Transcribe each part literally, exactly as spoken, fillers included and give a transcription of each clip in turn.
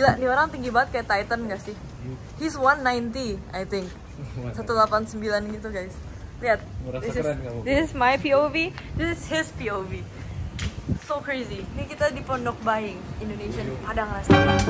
Gila, nih orang tinggi banget kayak Titan gak sih? He's one ninety, I think. one eighty-nine gitu guys. Lihat, this is, this is my P O V, this is his P O V. So crazy. Ini kita di Pondok Bahing, Indonesian Padang Restaurant.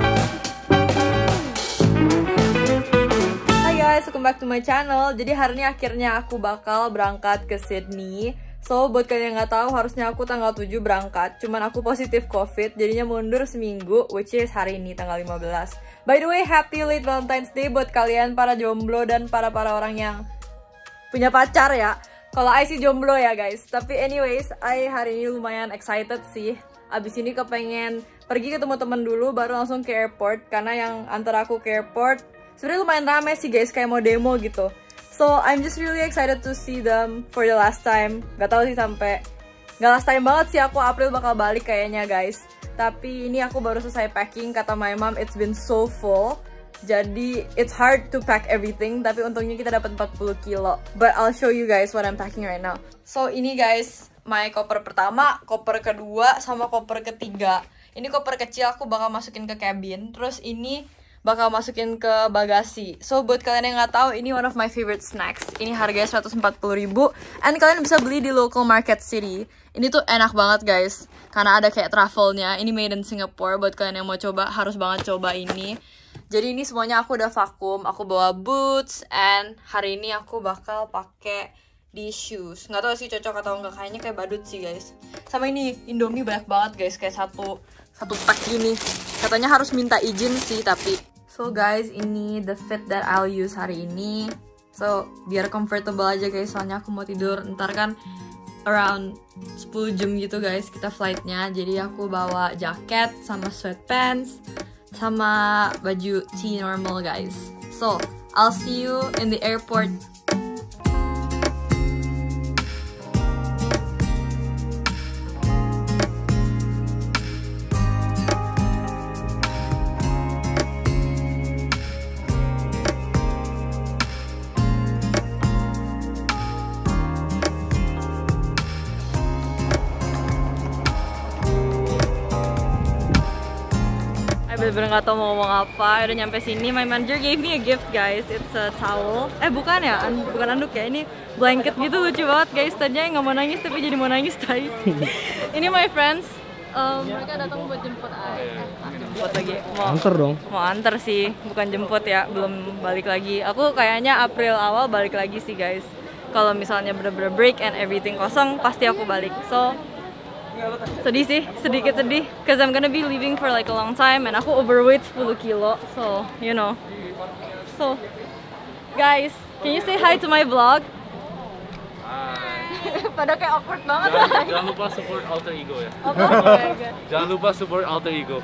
Hi guys, welcome back to my channel. Jadi hari ini akhirnya aku bakal berangkat ke Sydney. So, buat kalian yang nggak tahu, harusnya aku tanggal tujuh berangkat. Cuman aku positif COVID, jadinya mundur seminggu, which is hari ini, tanggal lima belas. By the way, happy late Valentine's Day buat kalian para jomblo dan para-para orang yang punya pacar ya. Kalau I sih jomblo ya guys. Tapi anyways, I hari ini lumayan excited sih. Abis ini kepengen pergi ketemu temen dulu, baru langsung ke airport. Karena yang antar aku ke airport, sebenernya lumayan rame sih guys, kayak mau demo gitu. So, I'm just really excited to see them for the last time. Gak tau sih sampai gak last time banget sih, aku April bakal balik kayaknya guys. Tapi ini aku baru selesai packing, kata my mom, it's been so full. Jadi, it's hard to pack everything. Tapi untungnya kita dapat empat puluh kilo. But I'll show you guys what I'm packing right now. So, ini guys, my koper pertama, koper kedua, sama koper ketiga. Ini koper kecil aku bakal masukin ke cabin. Terus ini bakal masukin ke bagasi. So, buat kalian yang nggak tahu, ini one of my favorite snacks. Ini harganya seratus empat puluh ribu. And kalian bisa beli di local market city. Ini tuh enak banget guys, karena ada kayak truffle-nya. Ini made in Singapore. Buat kalian yang mau coba, harus banget coba ini. Jadi ini semuanya aku udah vakum. Aku bawa boots. And hari ini aku bakal pakai di shoes. Nggak tahu sih cocok atau nggak, kayaknya kayak badut sih guys. Sama ini, Indomie banyak banget guys. Kayak satu, satu pack gini. Katanya harus minta izin sih, tapi... So guys, ini the fit that I'll use hari ini. So, biar comfortable aja guys, soalnya aku mau tidur. Ntar kan around sepuluh jam gitu guys, kita flightnya. Jadi aku bawa jaket, sama sweatpants, sama baju tee normal guys. So, I'll see you in the airport. Bener-bener gak tau mau ngomong apa. Udah nyampe sini, my manager gave me a gift guys. It's a towel. Eh bukan ya, An bukan anduk ya. Ini blanket gitu, lucu banget guys. Tadinya gak mau nangis, tapi jadi mau nangis tadi. Ini my friends, um, mereka datang buat jemput aja. Ah, jemput lagi. Mau anter dong. Mau anter sih, bukan jemput ya. Belum balik lagi. Aku kayaknya April awal balik lagi sih guys. Kalau misalnya bener-bener break and everything kosong, pasti aku balik. So sedih sih, sedikit sedih, cause I'm gonna be leaving for like a long time, and aku overweight sepuluh kilo, so you know. So, guys, can you say hi to my vlog? Hi. Pada kayak awkward banget. Jangan, jangan lupa support alter ego ya. Oh, okay. Jangan lupa support alter ego.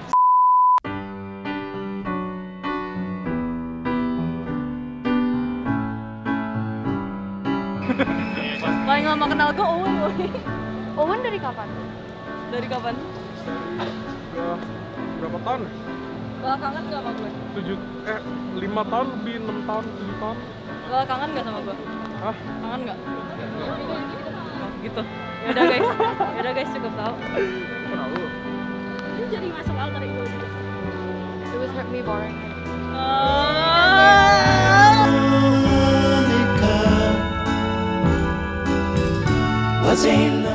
Paling lama kenal gue Owen. Owen dari kapan? Dari kapan? Udah berapa tahun? Gak kangen gak sama gue? Tujuh, eh, lima tahun lebih, enam tahun, tujuh tahun. Gak kangen gak sama gue? Hah? Kangen gak? Oh, gitu. Yaudah guys, yaudah guys cukup tau. Kenal lu? Lu jadi masuk alter ego. It was hurt me boring. What's in the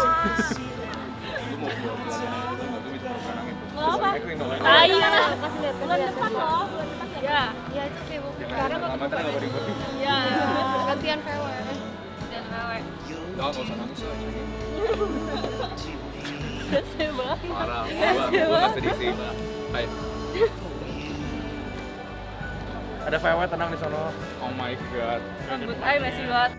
lihat bulan depan loh, bulan depan ya. Iya, itu kayak bukan karena lama tadi enggak ribet. Iya, gantian V W. Dan V W. Enggak usah nangis lagi. Coba. Parah. Gua sedih sih. Hai. Ada V W tenang di sono. Oh my god. Rambut ai masih banget.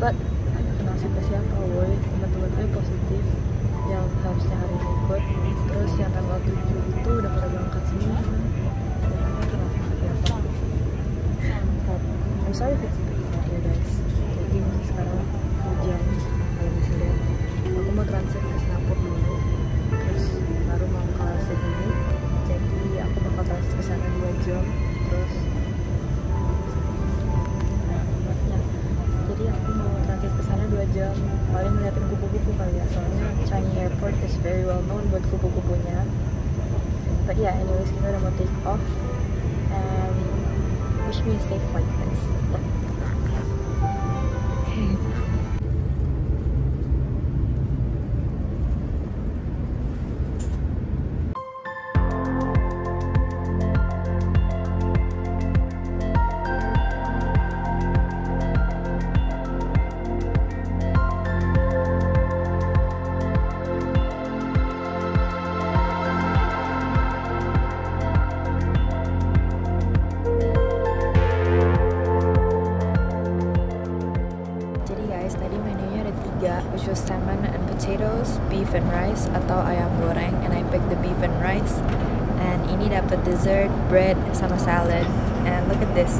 but kenal siapa-siapa woy, teman-teman gue positif yang harusnya hari ini ikut, terus yang tanggal tujuh itu udah pada berangkat semua. I'm sorry if it's okay guys, jadi masih sekarang hujan, kalau masih lihat aku mau transit ke Singapura dulu, terus baru mau ke Sydney, jadi aku bakal transit ke sana dua jam, terus jadi aku mau transit ke sana dua jam, paling ngeliatin kupu-kupu kali ya, soalnya Changi Airport is very well known buat kupu-kupunya. But yeah, anyways, kita udah mau take off and wish me a safe flight guys. Which was salmon and potatoes, beef and rice atau ayam goreng, and I picked the beef and rice. And ini dapat dessert, bread sama salad. And look at this.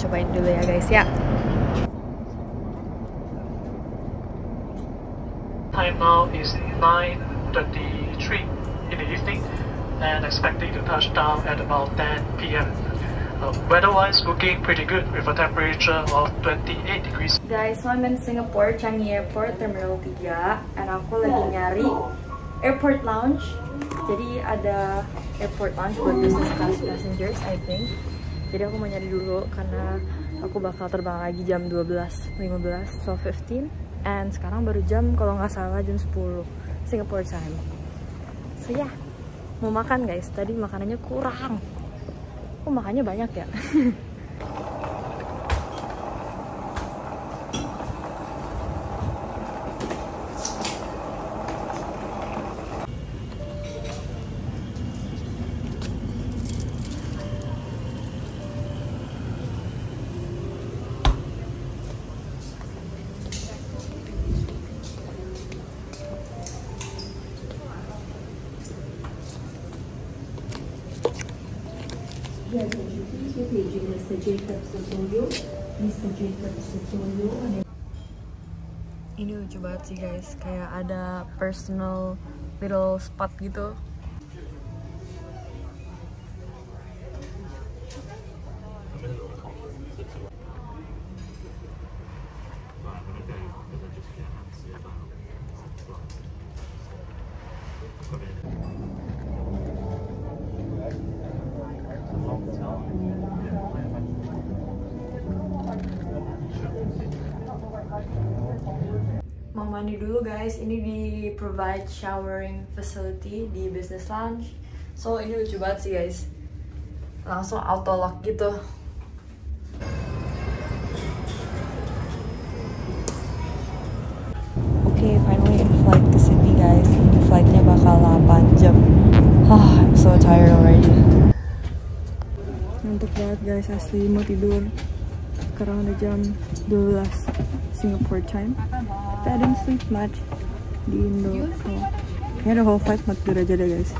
Cobain dulu ya guys ya. Time now is nine thirty-three in the evening, and expecting to touch down at about ten p m Uh, weather-wise, looking pretty good with a temperature of twenty-eight degrees. Guys, so I'm in Singapore, Changi Airport, Terminal tiga. And aku lagi nyari airport lounge. Jadi ada airport lounge buat business class passengers, I think. Jadi aku mau nyari dulu karena aku bakal terbang lagi jam dua belas lima belas, twelve fifteen. And sekarang baru jam, kalau nggak salah jam sepuluh Singapore time. So yeah, mau makan guys, tadi makanannya kurang. Oh, makannya banyak ya. Ini lucu banget sih guys, kayak ada personal little spot gitu. Mau mandi dulu guys, ini di provide showering facility di business lounge. So ini lucu banget sih guys, langsung auto lock gitu. Oke, okay, finally in flight ke Sydney guys. Ini flightnya bakal delapan jam. Ah, I'm so tired already. Ngantuk banget guys, asli mau tidur. Sekarang udah jam dua belas Singapore time. I didn't sleep much di Indo, so kayaknya the whole flight matur aja deh guys.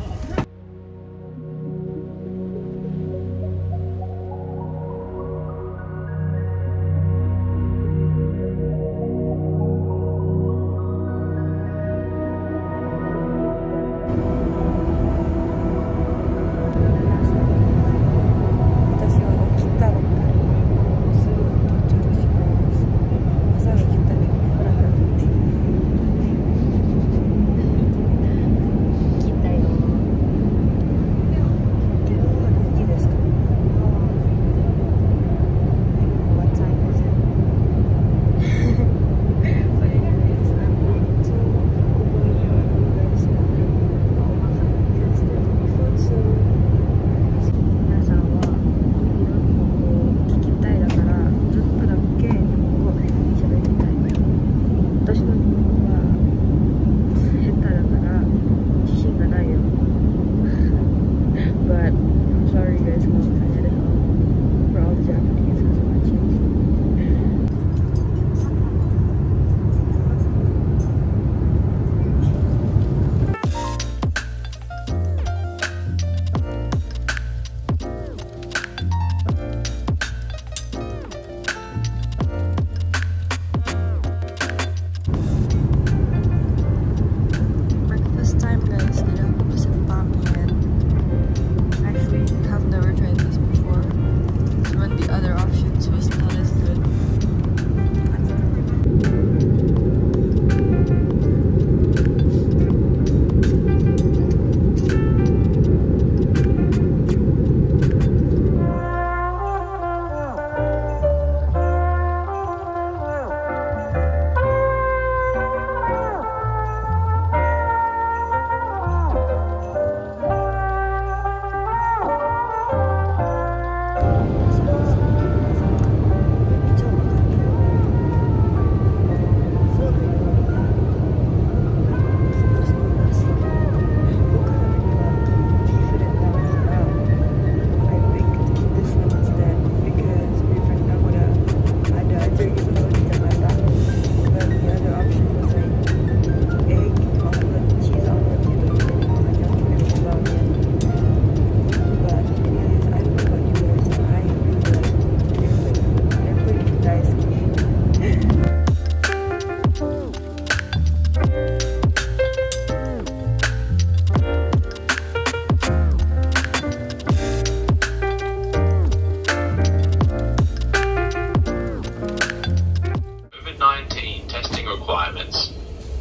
safety testing requirements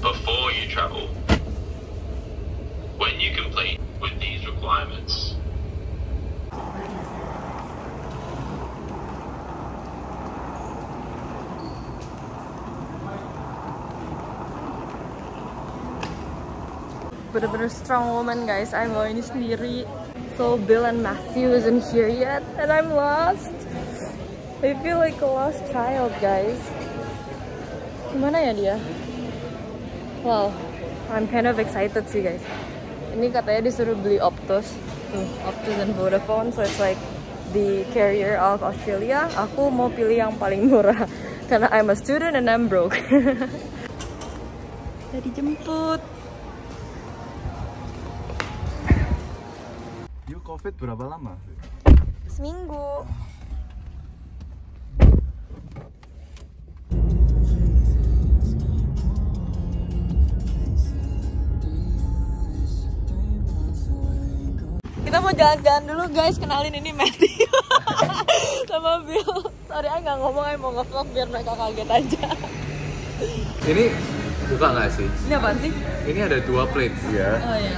before you travel. When you complete with these requirements, bener-bener strong woman guys. I'm bawa ini sendiri. So Bill and Matthew isn't here yet and I'm lost. I feel like a lost child guys. Gimana ya dia? Wow, I'm kind of excited sih guys. Ini katanya disuruh beli Optus. Tuh, Optus dan Vodafone, so it's like the carrier of Australia. Aku mau pilih yang paling murah karena I'm a student and I'm broke. Kita dijemput. Covid berapa lama? Seminggu. Kita mau jalan-jalan dulu guys. Kenalin ini Matthew sama Bill. Sorry, aku nggak ngomong, aku mau ngevlog biar mereka kaget aja. Ini buka nggak sih? Ini apa sih? Ini ada dua plates. Iya. Oh iya.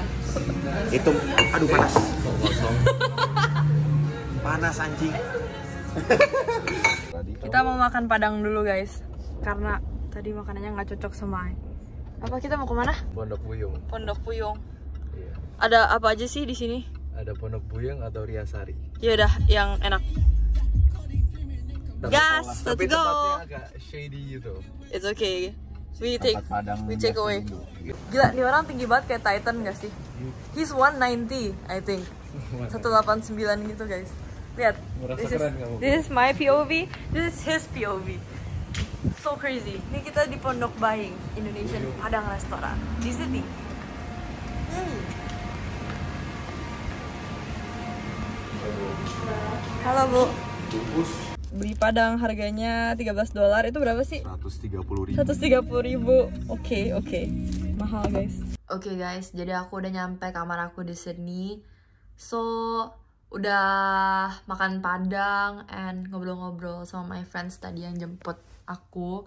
Itu, aduh panas. Kosong. Panas anjing. Kita mau makan padang dulu guys, karena tadi makanannya nggak cocok sama. Apa kita mau kemana? Pondok Buyung. Pondok Buyung. Iya. Ada apa aja sih di sini? Ada Pondok Buyung atau Riasari. Ya udah, yang enak. Gas, let's go. Agak shady gitu. It's okay. We take, we take away. Gila, nih orang tinggi banget kayak Titan gak sih? He's one ninety, I think. one eighty-nine gitu guys. Lihat, this is, this is my P O V, this is his P O V. So crazy. Ini kita di Pondok Bahing, Indonesian Padang Restoran di Sydney. Hmm. Halo Bu. Beli padang harganya tiga belas dolar, itu berapa sih? seratus tiga puluh ribu. seratus tiga puluh ribu. Oke, oke. Mahal, guys. Oke, okay, guys. Jadi aku udah nyampe kamar aku di Sydney. So, udah makan padang and ngobrol-ngobrol sama my friends tadi yang jemput aku.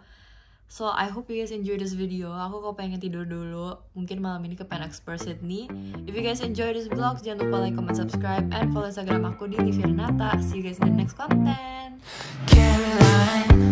So, I hope you guys enjoy this video. Aku kok pengen tidur dulu. Mungkin malam ini ke Pen Explore Sydney. If you guys enjoy this vlog, jangan lupa like, comment, subscribe, and follow Instagram aku di Livy Renata. See you guys in the next content. Caroline